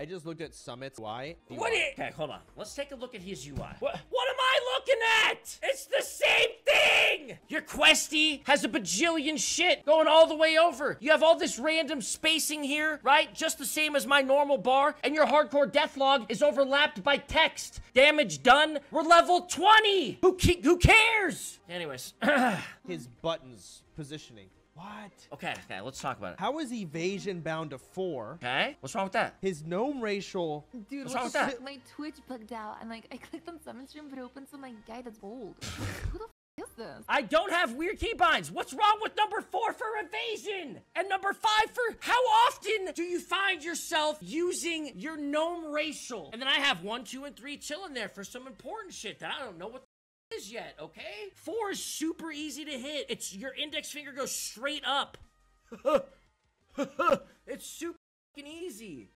I just looked at Summit's UI. What is? Okay, hold on. Let's take a look at his UI. What am I looking at? It's the same thing. Your questy has a bajillion shit going all the way over. You have all this random spacing here, right? Just the same as my normal bar. And your hardcore death log is overlapped by text. Damage done. We're level 20. Who cares? Anyways. His buttons positioning. What? Okay, okay, let's talk about it. How is evasion bound to 4? Okay, what's wrong with that? His gnome racial... Dude, what's wrong with that? My Twitch bugged out, and like, I clicked on Summonstream, but it opened some like guy that's old. Who the f is this? I don't have weird keybinds. What's wrong with number 4 for evasion? And number 5 for... How often do you find yourself using your gnome racial? And then I have 1, 2, and 3 chilling there for some important shit that I don't know what the is yet, okay? 4 is super easy to hit. It's your index finger goes straight up. It's super easy.